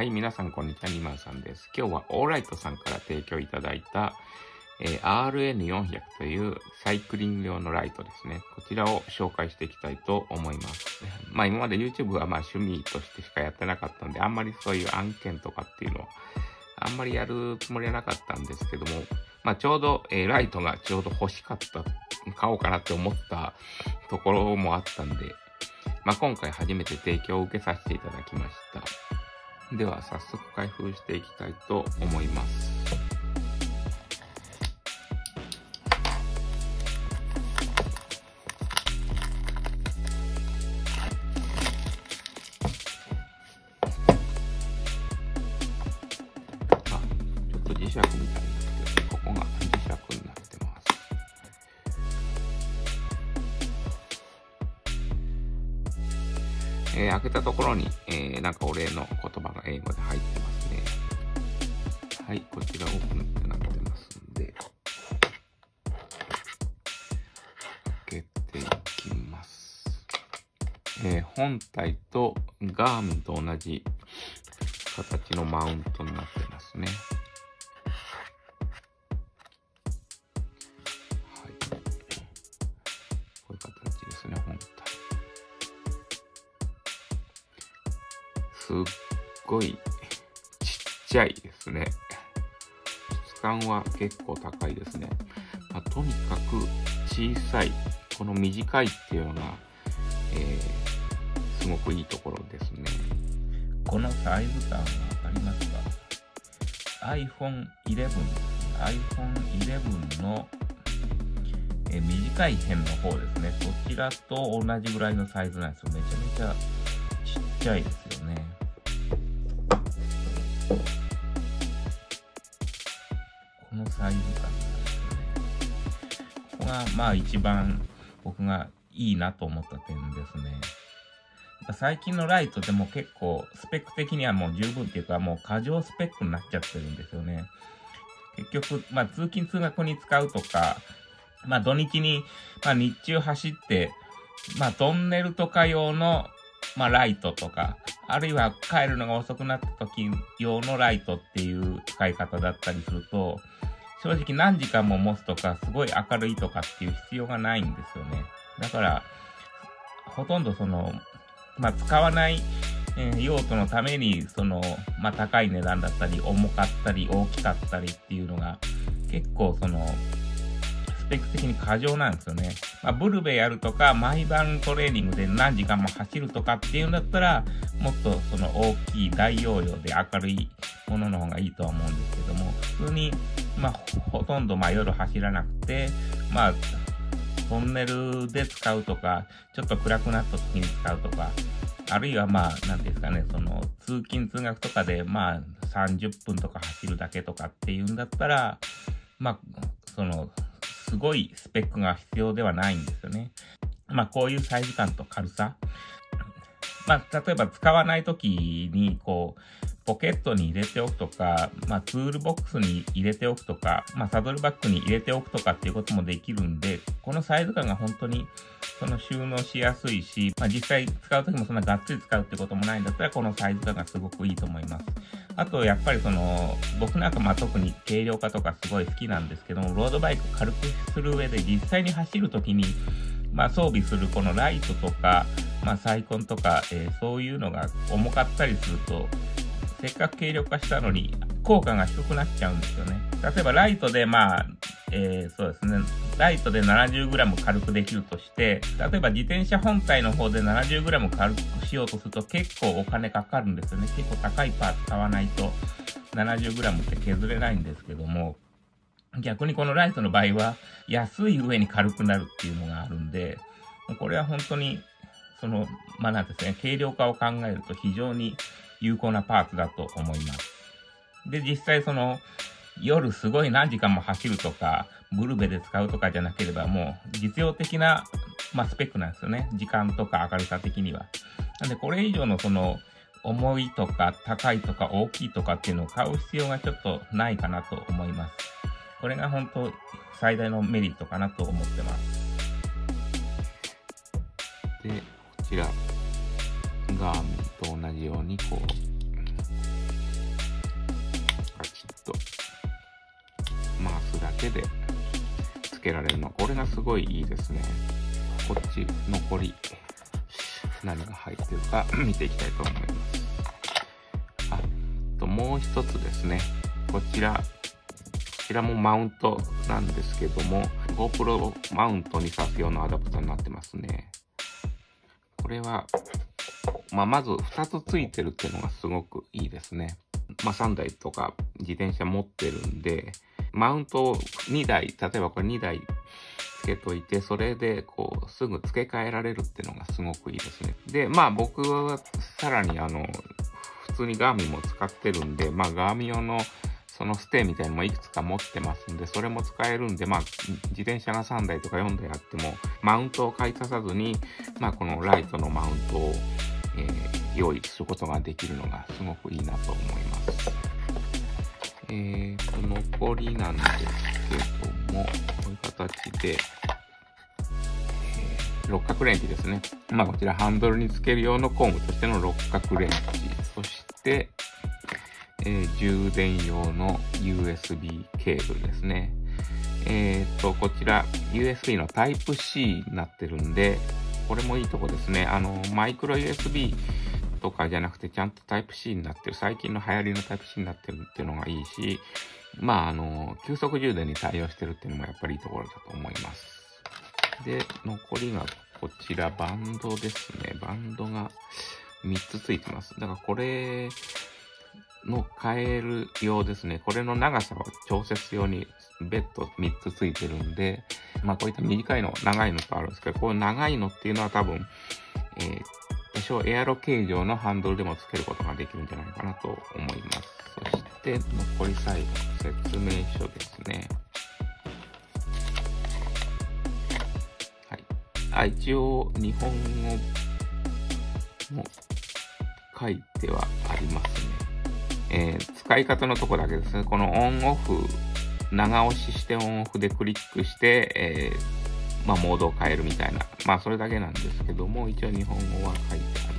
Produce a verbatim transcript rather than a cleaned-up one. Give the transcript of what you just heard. はい、皆さんこんにちは、みまんさんです。今日はオーライトさんから提供いただいた、えー、アールエヌよんひゃく というサイクリング用のライトですね。こちらを紹介していきたいと思います。まあ今まで YouTube はまあ趣味としてしかやってなかったんで、あんまりそういう案件とかっていうのは、あんまりやるつもりはなかったんですけども、まあちょうど、えー、ライトがちょうど欲しかった、買おうかなって思ったところもあったんで、まあ今回初めて提供を受けさせていただきました。では早速開封していきたいと思います。あ、ちょっと磁石みたいになって、ここが磁石になってます。えー、開けたところに、えー、なんかお礼の言葉が英語で入ってますね。はい、こちらオープンってなってますんで、開けていきます。えー、本体とガーミンと同じ形のマウントになってますね。はい。こういう形ですね、本体。すっごいちっちゃいですね。質感は結構高いですね。まあ、とにかく小さい、この短いっていうのが、えー、すごくいいところですね。このサイズ感わかりますか ?アイフォンイレブン ですね。アイフォンイレブン の、えー、短い辺の方ですね。そちらと同じぐらいのサイズなんですよ。めちゃめちゃちっちゃいですよね。このサイズ感ですね。ここがまあ一番僕がいいなと思った点ですね。最近のライトでも結構スペック的にはもう十分っていうか、もう過剰スペックになっちゃってるんですよね。結局、まあ通勤通学に使うとか、まあ土日に、まあ日中走って、まあトンネルとか用のまあライトとか、あるいは帰るのが遅くなった時用のライトっていう使い方だったりすると、正直何時間も持つとか、すごい明るいとかっていう必要がないんですよね。だから、ほとんどその、まあ使わない用途のために、その、まあ高い値段だったり、重かったり、大きかったりっていうのが、結構その、スペック的に過剰なんですよね。まあブルベやるとか、毎晩トレーニングで何時間も走るとかっていうんだったら、もっとその大きい大容量で明るいものの方がいいとは思うんですけども、普通に、まあほとんどまあ夜走らなくて、まあ、トンネルで使うとか、ちょっと暗くなった時に使うとか、あるいはまあ、何ですかね、その、通勤通学とかで、まあ、さんじゅっぷんとか走るだけとかっていうんだったら、まあ、その、すごいスペックが必要ではないんですよね。まあ、こういうサイズ感と軽さ。まあ、例えば使わない時に、こう、ポケットに入れておくとか、まあ、ツールボックスに入れておくとか、まあ、サドルバッグに入れておくとかっていうこともできるんで、このサイズ感が本当にその収納しやすいし、まあ、実際使うときもそんながっつり使うってこともないんだったら、このサイズ感がすごくいいと思います。あと、やっぱりその、僕なんかまあ特に軽量化とかすごい好きなんですけども、ロードバイク軽くする上で実際に走るときに、まあ装備するこのライトとか、まあサイコンとか、えー、そういうのが重かったりすると、せっかく軽量化したのに効果が低くなっちゃうんですよね。例えばライトでまあ、えー、そうですね、ライトで ななじゅうグラム 軽くできるとして、例えば自転車本体の方で ななじゅうグラム 軽くしようとすると結構お金かかるんですよね。結構高いパーツ買わないと ななじゅうグラム って削れないんですけども、逆にこのライトの場合は安い上に軽くなるっていうのがあるんで、これは本当にその、まあなんですね、軽量化を考えると非常に有効なパーツだと思います。で、実際その、夜すごい何時間も走るとか、ブルベで使うとかじゃなければ、もう実用的な、まあ、スペックなんですよね。時間とか明るさ的には。なんで、これ以上のその、重いとか高いとか大きいとかっていうのを買う必要がちょっとないかなと思います。これが本当最大のメリットかなと思ってます。で、こちら。ガーミンと同じようにこう手でつけられるの、これがすごいいいですね。こっち残り何が入ってるか見ていきたいと思います。あともう一つですね、こちらこちらもマウントなんですけども、 GoPro マウントに挿す用のアダプターになってますね。これは、まあ、まずふたつついてるっていうのがすごくいいですね。まあ、さんだいとか自転車持ってるんで、マウントをにだい、例えばこれにだいつけといて、それでこうすぐ付け替えられるっていうのがすごくいいですね。で、まあ僕はさらにあの普通にガーミンも使ってるんで、まあガーミン用のそのステーみたいなのもいくつか持ってますんで、それも使えるんで、まあ自転車がさんだいとかよんだいあっても、マウントを買い足さずに、まあこのライトのマウントを、えー、用意することができるのがすごくいいなと思います。えーと、残りなんですけども、こういう形で、えー、六角レンチですね。まあこちらハンドルにつける用の工具としての六角レンチ。そして、えー、充電用の ユーエスビー ケーブルですね。えっと、こちら ユーエスビー の タイプシー になってるんで、これもいいとこですね。あの、マイクロ ユーエスビー とかじゃなくて、ちゃんと タイプシー になってる。最近の流行りの タイプシー になってるっていうのがいいし、まあ、あの、急速充電に対応してるっていうのもやっぱりいいところだと思います。で、残りがこちらバンドですね。バンドがみっつついてます。だからこれ、の変える用ですね。これの長さを調節用に別途みっつついてるんで、まあこういった短いの、長いのとあるんですけど、こういう長いのっていうのは多分、えー、多少エアロ形状のハンドルでもつけることができるんじゃないかなと思います。そして残り最後の説明書ですね。はい。あ、一応日本語も書いてはありますね。えー、使い方のとこだけですね。このオンオフ、長押ししてオンオフでクリックして、えー、まあ、モードを変えるみたいな。まあ、それだけなんですけども、一応日本語は書いてあ